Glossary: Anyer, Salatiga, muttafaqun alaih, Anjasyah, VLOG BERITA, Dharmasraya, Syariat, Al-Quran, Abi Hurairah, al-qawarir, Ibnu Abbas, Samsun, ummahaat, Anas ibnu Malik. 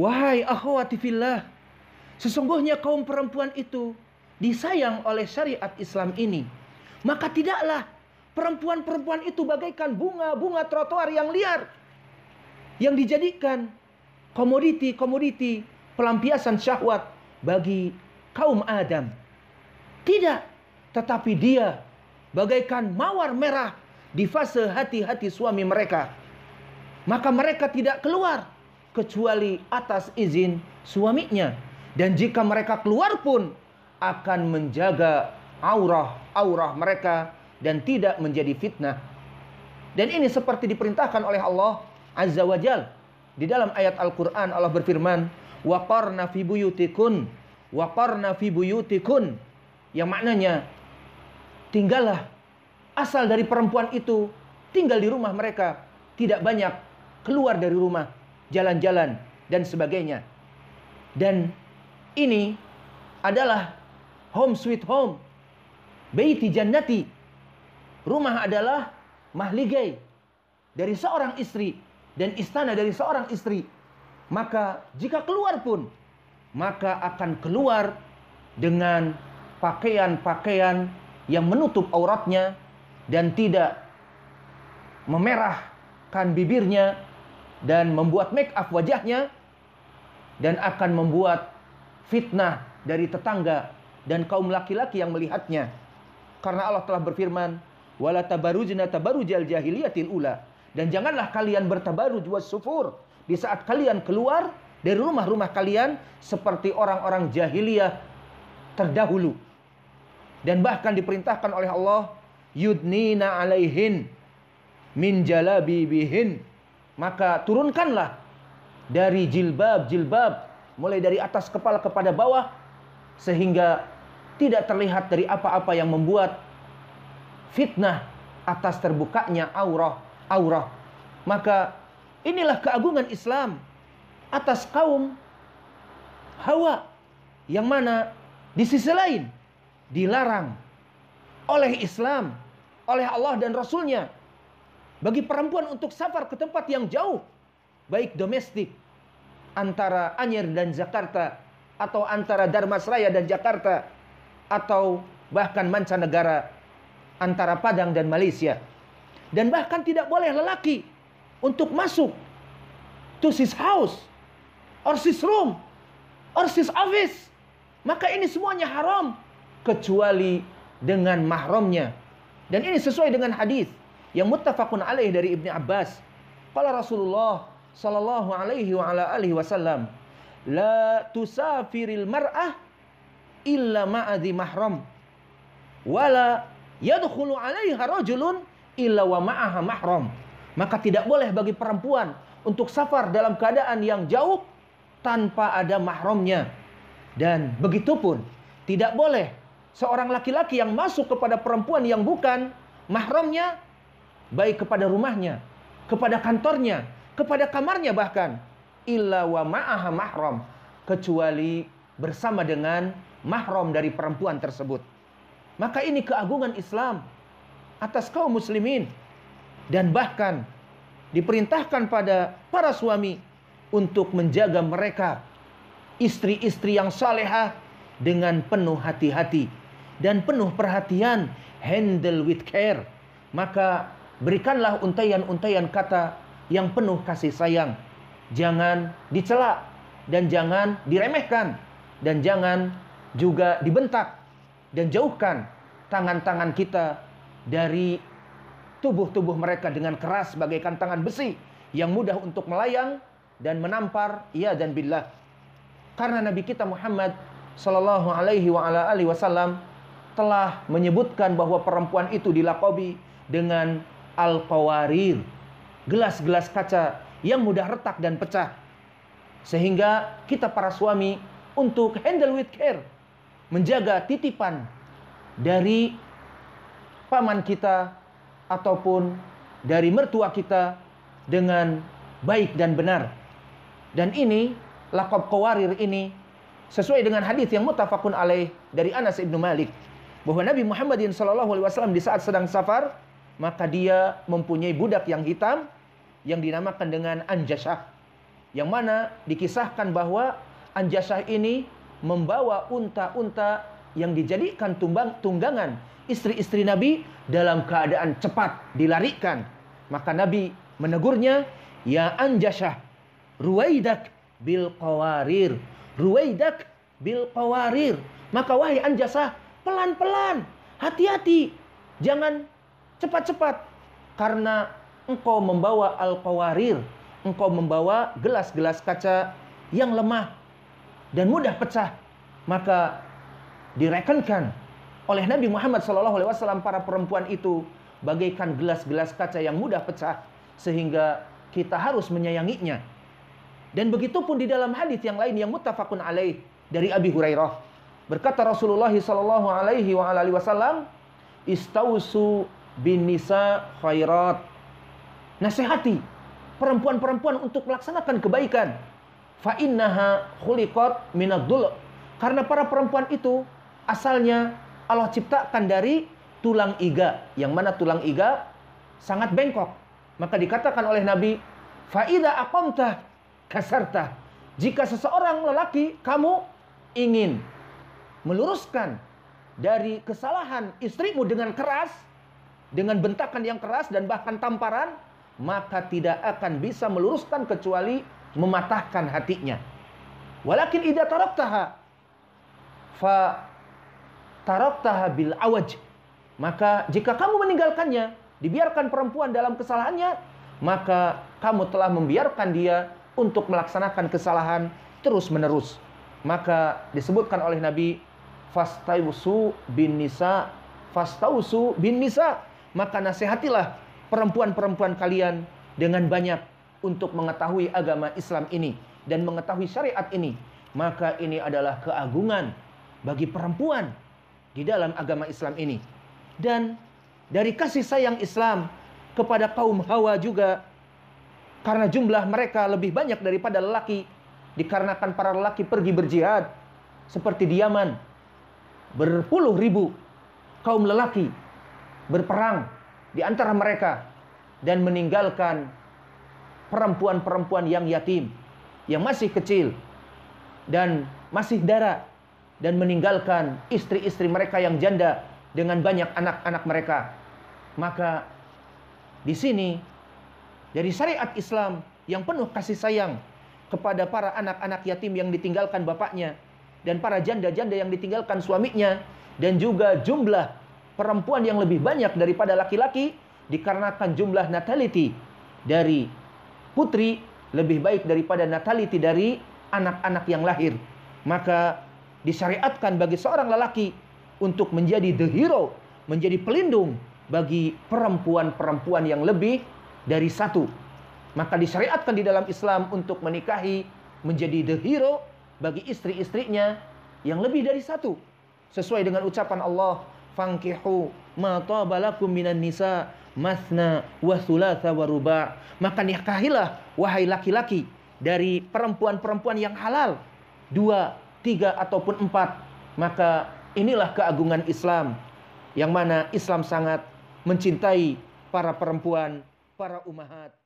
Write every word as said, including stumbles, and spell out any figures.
Wahai akhwati fillah, sesungguhnya kaum perempuan itu disayang oleh syariat Islam ini. Maka tidaklah perempuan-perempuan itu bagaikan bunga-bunga trotoar yang liar, yang dijadikan komoditi-komoditi pelampiasan syahwat bagi kaum Adam. Tidak, tetapi dia bagaikan mawar merah di fase hati-hati suami mereka. Maka mereka tidak keluar kecuali atas izin suaminya. Dan jika mereka keluar pun akan menjaga aurah-aurah mereka dan tidak menjadi fitnah. Dan ini seperti diperintahkan oleh Allah Azza wa Jal. Di dalam ayat Al-Quran Allah berfirman, waqarna fi buyutikun, waqarna fi buyutikun, yang maknanya tinggallah, asal dari perempuan itu tinggal di rumah mereka, tidak banyak keluar dari rumah, jalan-jalan dan sebagainya. Dan ini adalah home sweet home, baiti jannati. Rumah adalah mahligai dari seorang istri dan istana dari seorang istri. Maka jika keluar pun, maka akan keluar dengan pakaian-pakaian yang menutup auratnya dan tidak memerahkan bibirnya dan membuat make up wajahnya, dan akan membuat fitnah dari tetangga dan kaum laki-laki yang melihatnya. Karena Allah telah berfirman, wala tabarujna tabarujal jahiliyatil ula, dan janganlah kalian bertabaruj wassufur di saat kalian keluar dari rumah-rumah kalian seperti orang-orang jahiliyah terdahulu. Dan bahkan diperintahkan oleh Allah, yudnina alaihin min jalabibihin, maka turunkanlah dari jilbab-jilbab mulai dari atas kepala kepada bawah sehingga tidak terlihat dari apa-apa yang membuat fitnah atas terbukanya aurah-aurah. Maka inilah keagungan Islam atas kaum Hawa, yang mana di sisi lain dilarang oleh Islam, oleh Allah dan Rasulnya, bagi perempuan untuk safar ke tempat yang jauh, baik domestik antara Anyer dan Jakarta, atau antara Dharmasraya dan Jakarta, atau bahkan mancanegara antara Padang dan Malaysia. Dan bahkan tidak boleh lelaki untuk masuk to his house or his room or his office. Maka ini semuanya haram kecuali dengan mahramnya. Dan ini sesuai dengan hadis yang muttafaqun alaih dari Ibnu Abbas. Qala Rasulullah sallallahu alaihi wa ala alihi wasallam, la tusafiril mar'ah illa ma'adhi mahram, wala yadkhulu alaiha rajulun illa wa ma'aha mahram. Maka tidak boleh bagi perempuan untuk safar dalam keadaan yang jauh tanpa ada mahramnya. Dan begitupun tidak boleh seorang laki-laki yang masuk kepada perempuan yang bukan mahramnya, baik kepada rumahnya, kepada kantornya, kepada kamarnya bahkan, illa wa ma'aha mahram, kecuali bersama dengan mahram dari perempuan tersebut. Maka ini keagungan Islam atas kaum muslimin. Dan bahkan diperintahkan pada para suami untuk menjaga mereka, istri-istri yang salehah, dengan penuh hati-hati dan penuh perhatian. Handle with care. Maka berikanlah untaian-untaian kata yang penuh kasih sayang. Jangan dicela dan jangan diremehkan, dan jangan juga dibentak. Dan jauhkan tangan-tangan kita dari tubuh-tubuh mereka dengan keras bagaikan tangan besi yang mudah untuk melayang dan menampar, ya dan billah. Karena Nabi kita Muhammad sallallahu alaihi wa ala alihi wasallam telah menyebutkan bahwa perempuan itu dilaqabi dengan al-qawarir, gelas-gelas kaca yang mudah retak dan pecah. Sehingga kita para suami untuk handle with care, menjaga titipan dari paman kita ataupun dari mertua kita dengan baik dan benar. Dan ini laqab qawarir ini sesuai dengan hadis yang muttafaqun alaih dari Anas ibnu Malik, bahwa Nabi Muhammadin shallallahu alaihi wasallam di saat sedang safar, maka dia mempunyai budak yang hitam yang dinamakan dengan Anjasyah. yang mana dikisahkan bahwa Anjasyah ini membawa unta-unta yang dijadikan tumbang tunggangan istri-istri Nabi dalam keadaan cepat dilarikan. Maka Nabi menegurnya, "Ya Anjasyah, ruwaidak bil qawarir, ruwaidak bil qawarir." Maka wahai Anjasyah, pelan-pelan, hati-hati, jangan cepat-cepat, karena engkau membawa al-qawarir, engkau membawa gelas-gelas kaca yang lemah dan mudah pecah. Maka direkankan oleh Nabi Muhammad shallallahu alaihi wasallam para perempuan itu bagaikan gelas-gelas kaca yang mudah pecah, sehingga kita harus menyayanginya. Dan begitu pun di dalam hadis yang lain yang muttafaqun alaih dari Abi Hurairah, berkata Rasulullah shallallahu alaihi wasallam, "Istausu bin nisa khairat." Nasihati perempuan-perempuan untuk melaksanakan kebaikan. Fa innaha khuliqat minadul. Karena para perempuan itu asalnya Allah ciptakan dari tulang iga, yang mana tulang iga sangat bengkok. Maka dikatakan oleh Nabi, "Fa idza aqamta kasarta." Jika seseorang lelaki kamu ingin meluruskan dari kesalahan istrimu dengan keras, dengan bentakan yang keras dan bahkan tamparan, maka tidak akan bisa meluruskan kecuali mematahkan hatinya. Walakin idza taraktaha fa taraktaha bil awaj. Maka jika kamu meninggalkannya, dibiarkan perempuan dalam kesalahannya, maka kamu telah membiarkan dia untuk melaksanakan kesalahan terus-menerus. Maka disebutkan oleh Nabi, "Fastausu bin nisa, fastausu bin nisa." Maka nasihatilah perempuan-perempuan kalian dengan banyak untuk mengetahui agama Islam ini dan mengetahui syariat ini. Maka ini adalah keagungan bagi perempuan di dalam agama Islam ini. Dan dari kasih sayang Islam kepada kaum Hawa juga, karena jumlah mereka lebih banyak daripada lelaki, dikarenakan para lelaki pergi berjihad seperti di Yaman, berpuluh ribu kaum lelaki berperang di antara mereka dan meninggalkan perempuan-perempuan yang yatim, yang masih kecil dan masih dara, dan meninggalkan istri-istri mereka yang janda dengan banyak anak-anak mereka. Maka di sini dari syariat Islam yang penuh kasih sayang kepada para anak-anak yatim yang ditinggalkan bapaknya dan para janda-janda yang ditinggalkan suaminya, dan juga jumlah perempuan yang lebih banyak daripada laki-laki dikarenakan jumlah natality dari putri lebih baik daripada natality dari anak-anak yang lahir. Maka disyariatkan bagi seorang lelaki untuk menjadi the hero, menjadi pelindung bagi perempuan-perempuan yang lebih dari satu. Maka disyariatkan di dalam Islam untuk menikahi, menjadi the hero bagi istri-istrinya yang lebih dari satu, sesuai dengan ucapan Allah, "Fankihu ma thaba lakum minan nisa mathna wa thulatha wa ruba'." Maka nikahilah wahai laki-laki dari perempuan-perempuan yang halal, dua, tiga ataupun empat. Maka inilah keagungan Islam, yang mana Islam sangat mencintai para perempuan, para ummahat.